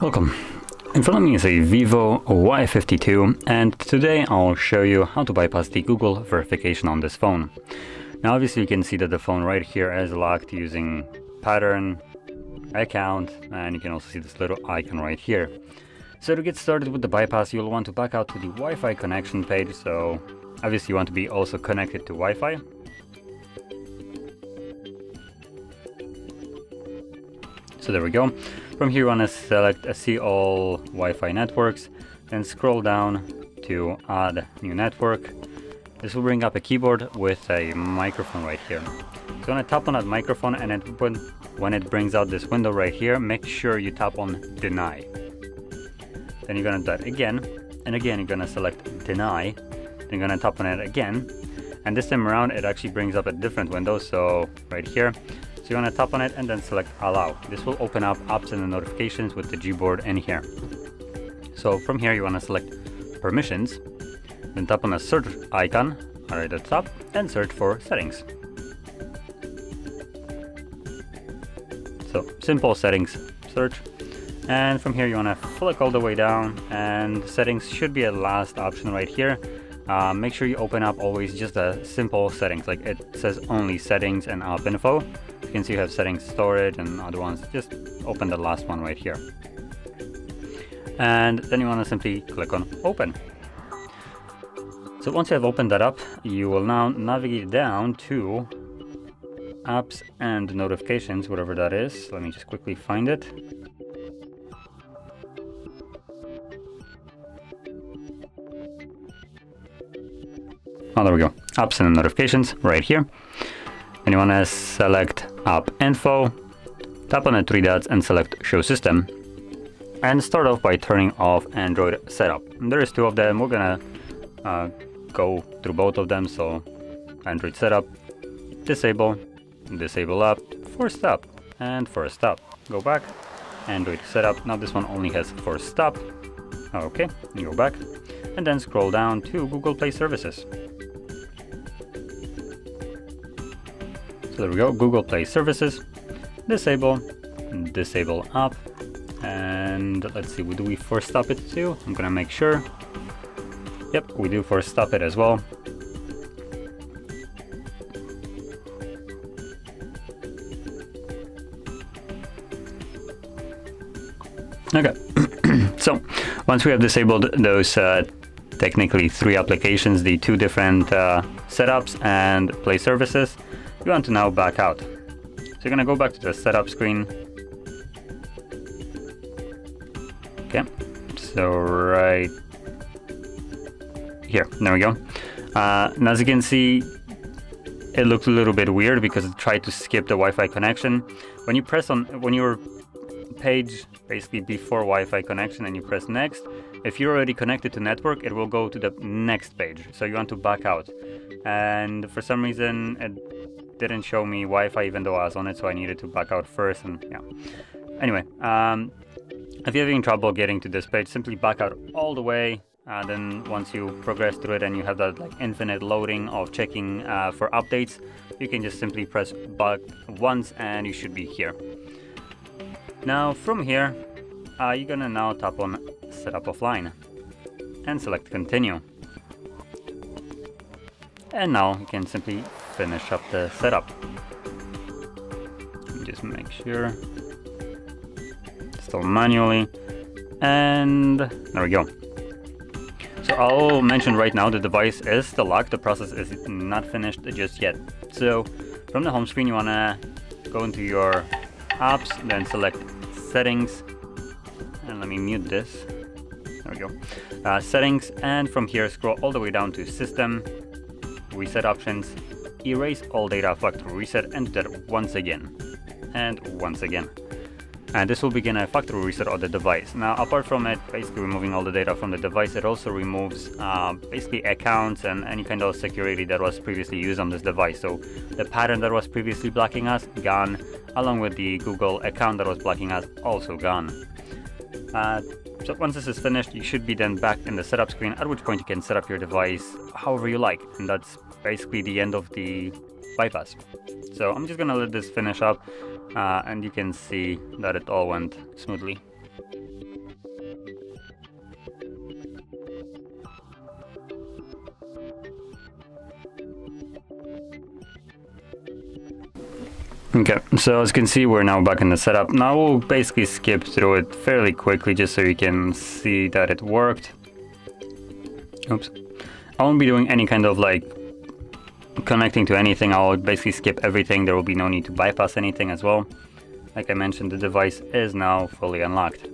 Welcome. In front of me is a Vivo Y52, and today I'll show you how to bypass the Google verification on this phone. Now obviously you can see that the phone right here is locked using pattern, account, and you can also see this little icon right here. So to get started with the bypass, you'll want to back out to the Wi-Fi connection page, so obviously you want to be also connected to Wi-Fi. So there we go. From here you want to select see all Wi-Fi networks, then scroll down to add new network. This will bring up a keyboard with a microphone right here. So I'm going to tap on that microphone, and when it brings out this window right here, make sure you tap on deny. Then you're going to do that again, and again you're going to select deny, then you're going to tap on it again, and this time around it actually brings up a different window, so right here. So you want to tap on it and then select allow. This will open up apps and notifications with the Gboard in here. So from here you want to select permissions, then tap on the search icon right at the top and search for settings. So simple settings search, and from here you want to flick all the way down, and settings should be a last option right here. Make sure you open up always just the simple settings, like it says only settings and app info. You can see you have settings, storage, and other ones. Just open the last one right here, and then you want to simply click on open. So once you have opened that up, you will now navigate down to apps and notifications, whatever that is. Let me just quickly find it. Oh, there we go. Apps and notifications right here. And you want to select app info, tap on the three dots and select show system, and start off by turning off Android setup. And there is two of them. We're gonna go through both of them. So Android setup, disable, disable app, force stop, and force stop. Go back, Android setup. Now this one only has force stop. Okay, you go back, and then scroll down to Google Play Services. So there we go, Google Play Services, disable, disable app, and let's see, do we force stop it too? I'm gonna make sure. Yep, we do force stop it as well. Okay, so once we have disabled those technically three applications, the two different setups and Play Services, you want to now back out. So you're going to go back to the setup screen. Okay, so right here, there we go. And as you can see, it looks a little bit weird because it tried to skip the Wi-Fi connection. When you press on, when your page basically before Wi-Fi connection and you press next, if you're already connected to network, it will go to the next page. So you want to back out. And for some reason, it didn't show me Wi-Fi even though I was on it, so I needed to back out first, and yeah. Anyway, if you're having trouble getting to this page, simply back out all the way, and then once you progress through it and you have that like infinite loading of checking for updates, you can just simply press back once and you should be here. Now from here, you're gonna now tap on setup offline and select continue. And now you can simply finish up the setup. Just make sure, still manually, and there we go. So I'll mention right now the device is still locked, the process is not finished just yet. So from the home screen you want to go into your apps, then select settings, and let me mute this, there we go, settings, and from here scroll all the way down to system, reset options, erase all data, factory reset, and do that once again and once again, and this will begin a factory reset of the device. Now apart from it basically removing all the data from the device, it also removes basically accounts and any kind of security that was previously used on this device. So the pattern that was previously blocking us, gone, along with the Google account that was blocking us, also gone. So once this is finished, you should be then back in the setup screen, at which point you can set up your device however you like, and that's basically the end of the bypass. So I'm just gonna let this finish up, and you can see that it all went smoothly. Okay, so as you can see, we're now back in the setup. Now we'll basically skip through it fairly quickly just so you can see that it worked. Oops. I won't be doing any kind of like connecting to anything. I'll basically skip everything. There will be no need to bypass anything as well. Like I mentioned, the device is now fully unlocked.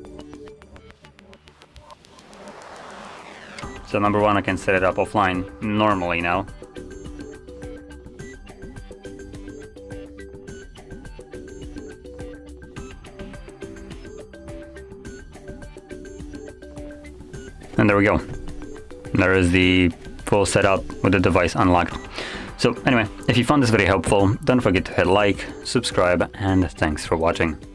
So number one, I can set it up offline normally now. And there we go. There is the full setup with the device unlocked. So anyway, if you found this video helpful, don't forget to hit like, subscribe, and thanks for watching.